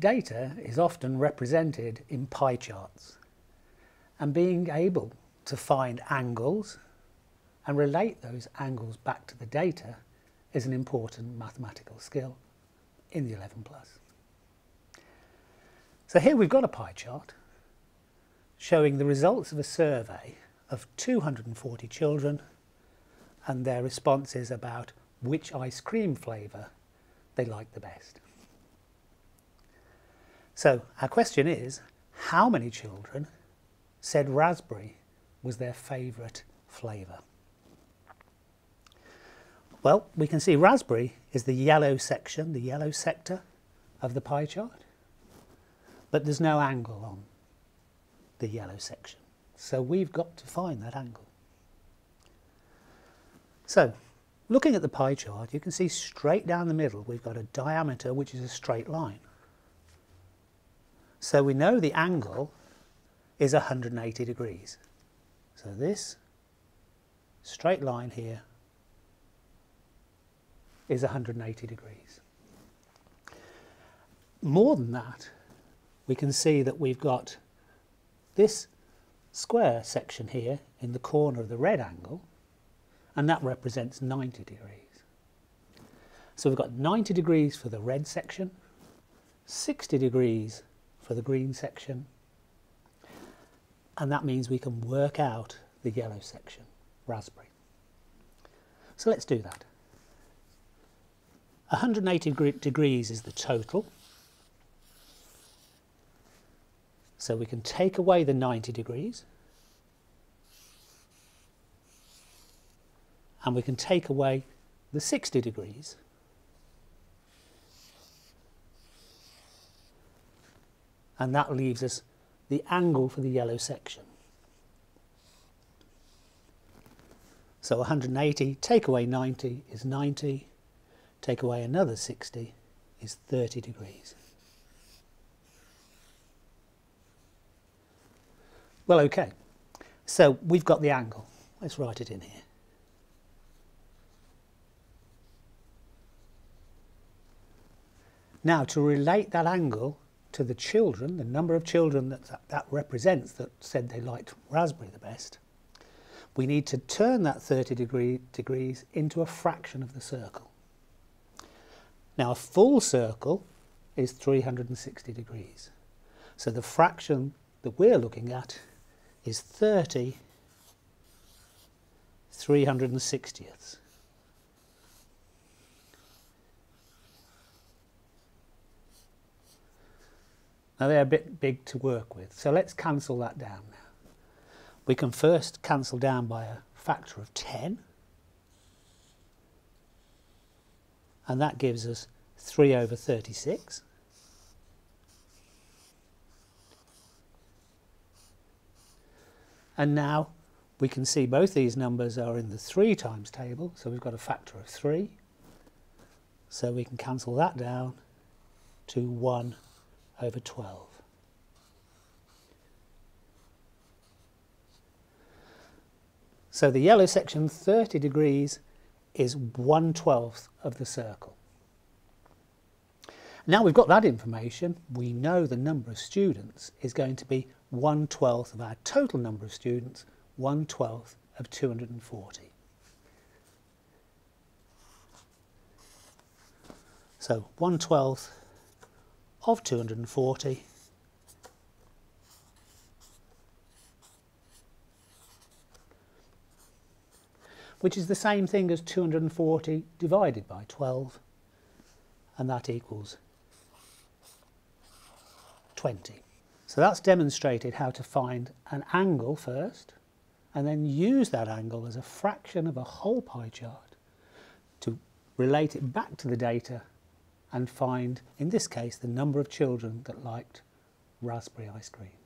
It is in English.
Data is often represented in pie charts, and being able to find angles and relate those angles back to the data is an important mathematical skill in the 11+. So here we've got a pie chart showing the results of a survey of 240 children and their responses about which ice cream flavour they like the best. So our question is, how many children said raspberry was their favourite flavour? Well, we can see raspberry is the yellow section, the yellow sector of the pie chart, but there's no angle on the yellow section. So we've got to find that angle. So looking at the pie chart, you can see straight down the middle we've got a diameter which is a straight line. So we know the angle is 180 degrees. So this straight line here is 180 degrees. More than that, we can see that we've got this square section here in the corner of the red angle, and that represents 90 degrees. So we've got 90 degrees for the red section, 60 degrees for the green section, and that means we can work out the yellow section, raspberry. So let's do that. 180 degrees is the total, so we can take away the 90 degrees and we can take away the 60 degrees and that leaves us the angle for the yellow section. So 180 take away 90 is 90, take away another 60 is 30 degrees. Well, okay, so we've got the angle. Let's write it in here. Now, to relate that angle to the children, the number of children that represents that said they liked raspberry the best, we need to turn that 30 degrees into a fraction of the circle. Now a full circle is 360 degrees, so the fraction that we're looking at is 30 360ths. Now they're a bit big to work with, so let's cancel that down now. We can first cancel down by a factor of 10, and that gives us 3 over 36. And now we can see both these numbers are in the 3 times table, so we've got a factor of 3, so we can cancel that down to 1 over 12. So the yellow section, 30 degrees, is 1/12 of the circle. Now we've got that information, we know the number of students is going to be 1/12 of our total number of students, 1/12 of 240. So 1/12 of 240 which is the same thing as 240 divided by 12, and that equals 20. So that's demonstrated how to find an angle first and then use that angle as a fraction of a whole pie chart to relate it back to the data and find, in this case, the number of children that liked raspberry ice cream.